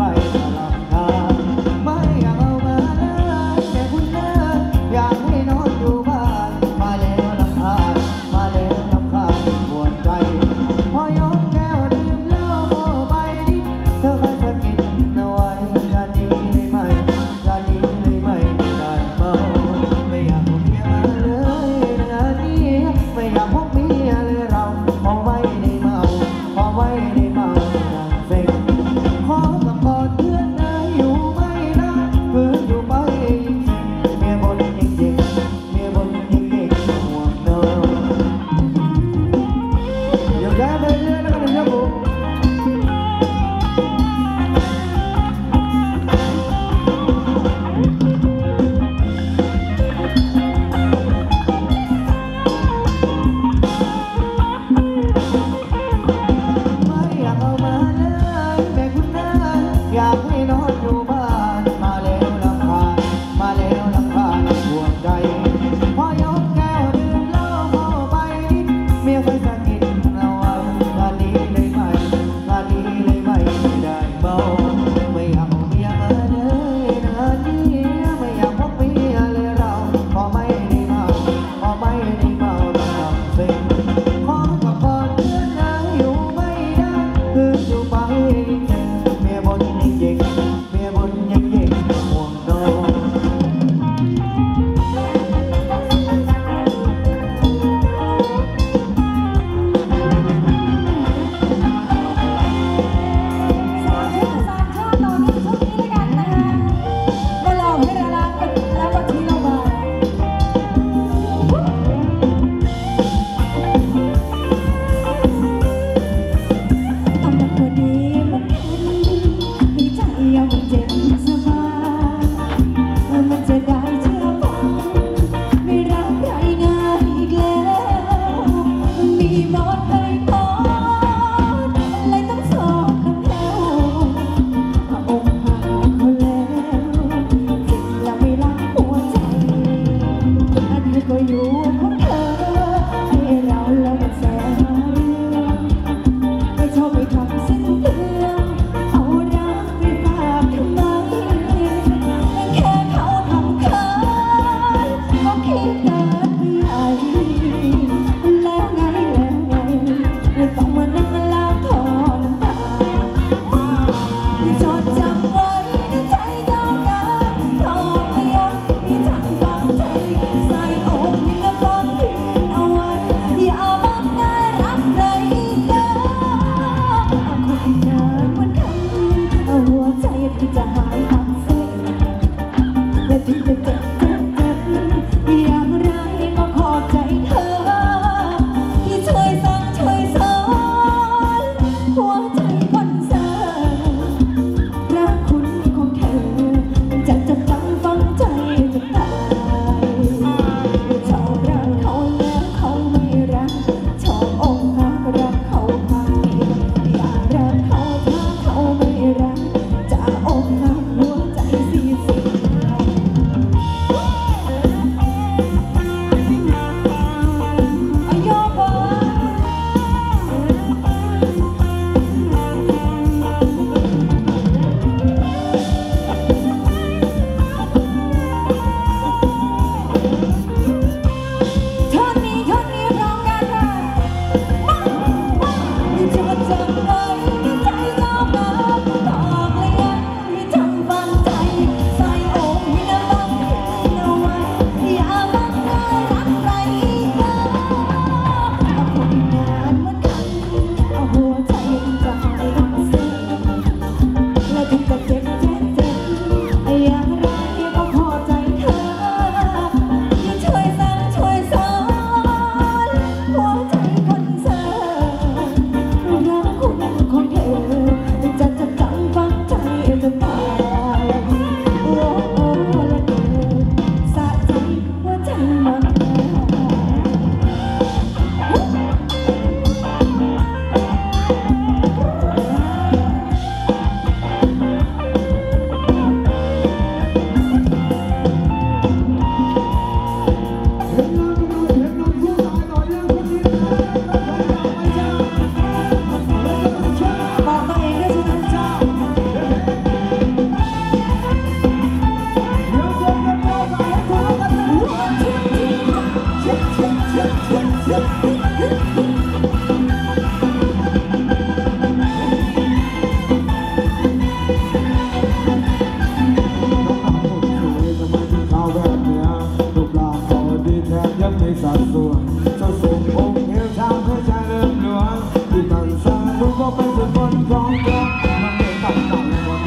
Oh,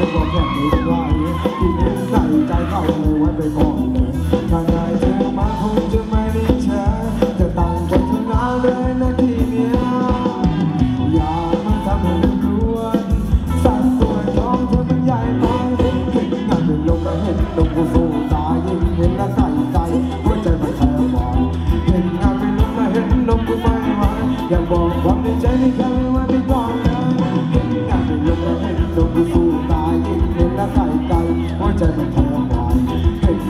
เป็นคนแบบนี้ว่าอย่างนี้ที่ไม่ใส่ใจเข้าเลยไว้ไปก่อนเลยถ้าได้เธอมาคงจะไม่ได้เชื่อจะต้องกดทำงานเลยนะที่เนี้ยอย่ามาทำให้รู้ว่าสัตว์ตัวน้องเธอเป็นใหญ่ไปถึงงานเป็นลมก็เห็นลมกูสู้ตายยิ่งเห็นและใส่ใจหัวใจมันแทบวายเห็นงานเป็นลมก็เห็นลมกูไม่ไหวอยากบอกความในใจไม่เคยว่าเป็นความใจมันทำลายเห็น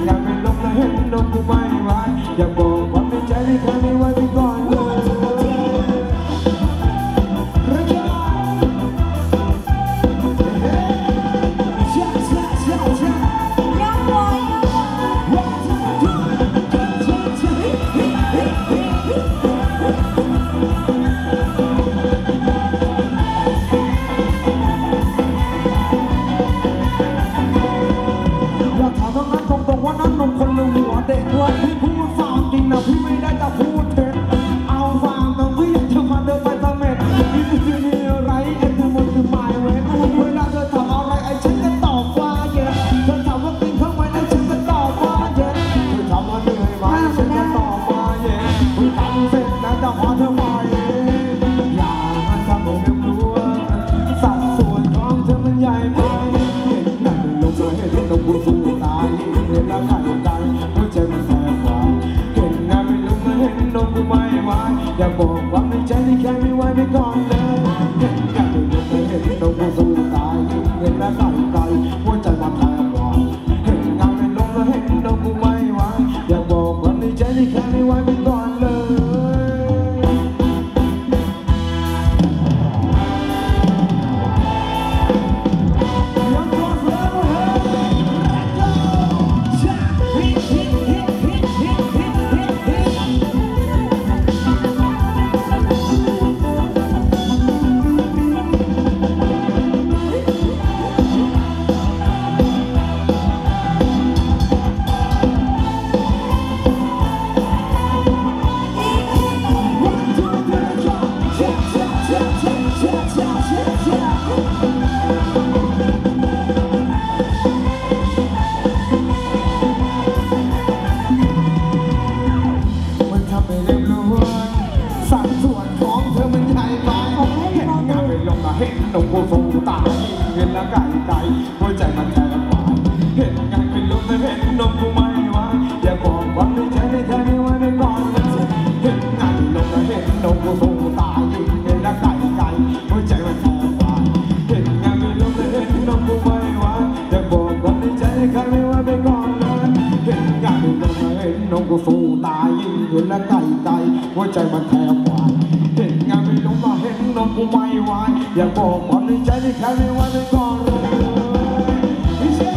อยากเป็นลมและเห็นลมกูไม่ไหวอยากบอกว่าเป็นใจที่เธอไม่ไหวไปก่อนเลยอย่าบอกว่าไม่ใจที่แค่ไม่ไหวไม่ก่อนเลยอยากจะเห็นไม่เห็นต้องกูสู้ตายเห็นแล้วใส่ใจหัวใจมันแทบวายเห็นงานเป็นลมแล้วเห็นต้องกูไม่ไหวอย่าบอกว่าไม่ใจที่แค่ไม่ไหวไม่ก่อนเลยอย่าบอกความในใจที่แค่ไม่ไหวไม่ก่อนพิเศษ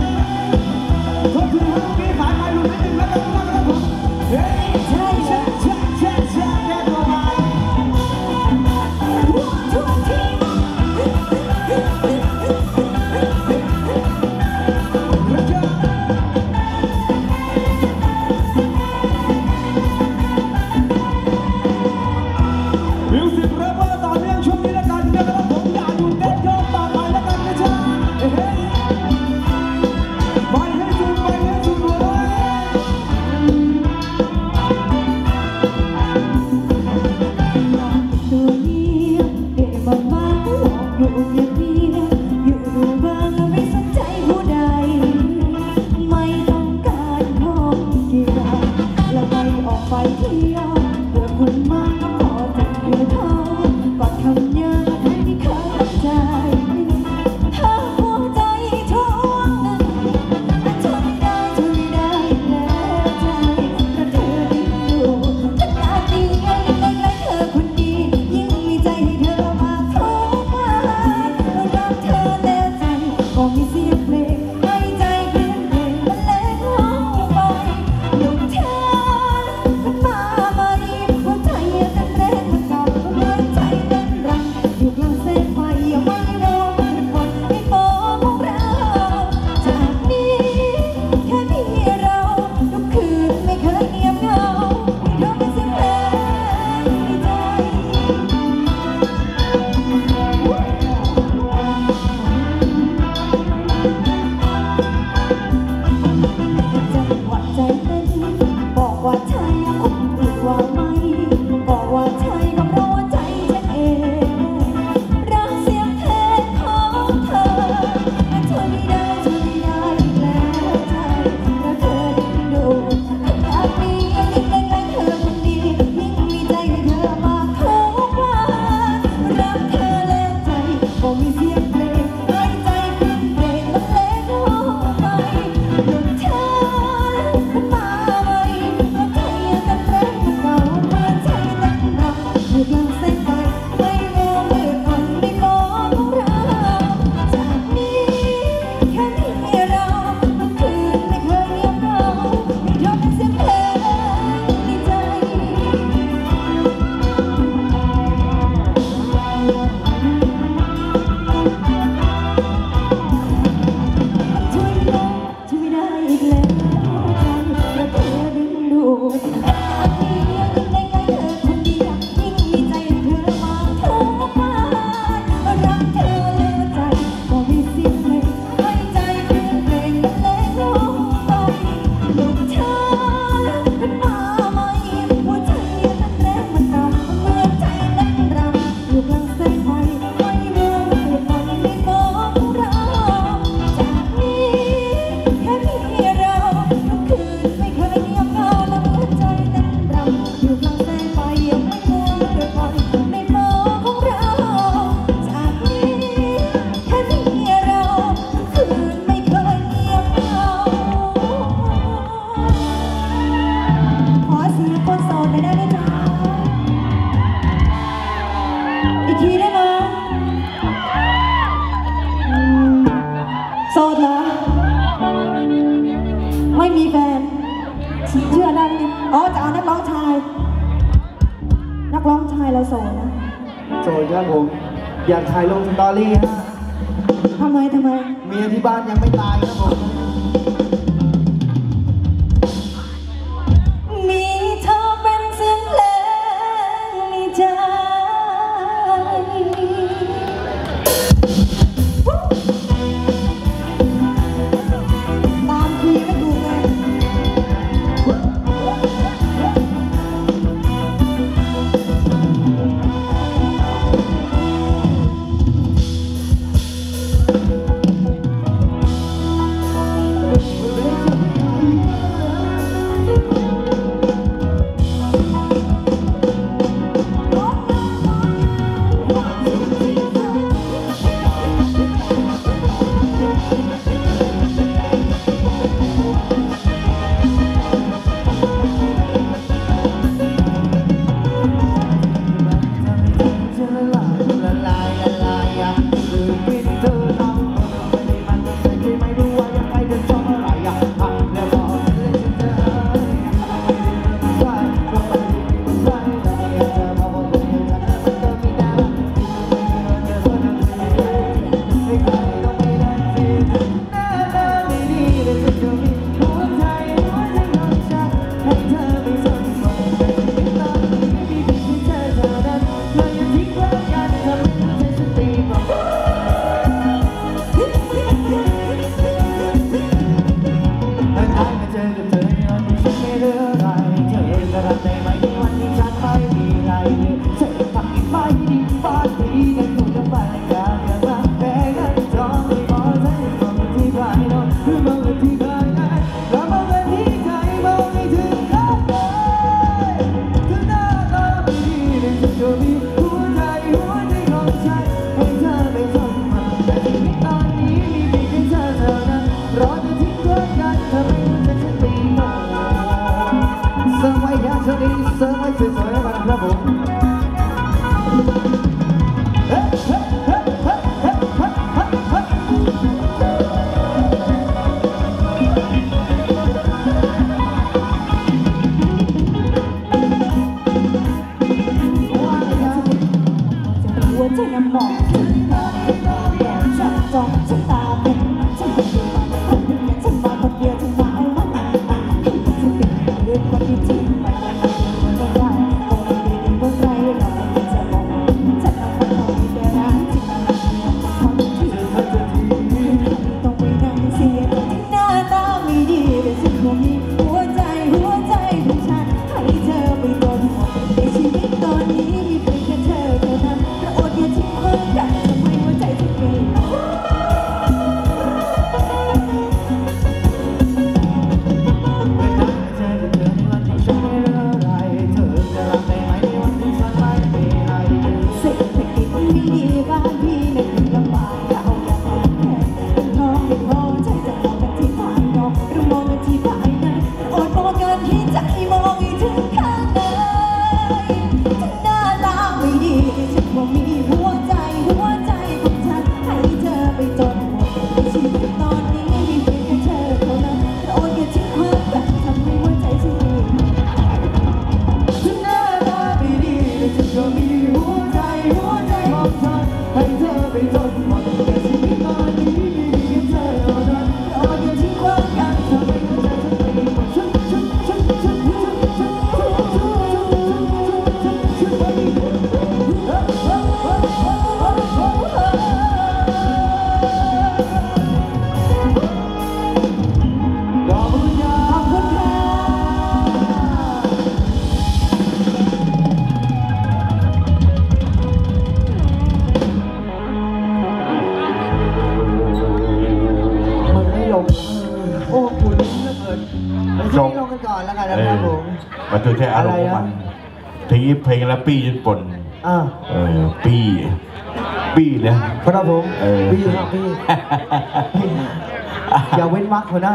ทุกทีให้ลูกพี่สายไปดูนิดนึงแล้วก็มาแล้วผมเฮ้ยเช่เช่เช่เช่เช่แค่ตัวมาทุกทีมิวสิกเริ่มมาต่อเนื่องช่วงนี้แล้วกันนะครับผมอย่าหยุดเต้นโยกต่อไปแล้วกันนะจ๊ะ นักร้องชายเราโสดนะโสดครับผมอยากถ่ายลงสตอรี่ครับทำไมเมียที่บ้านยังไม่ตายครับผมมีเธอเป็นเสียงเพลงในใจตามคุยกันดูไงมันตัวแค่อารมณ์มันทีนี้เพลงแล้วปี้จนปนปี้เลยครับผมปี้ครับปี้อย่าเว้นวรรคหัวหน้า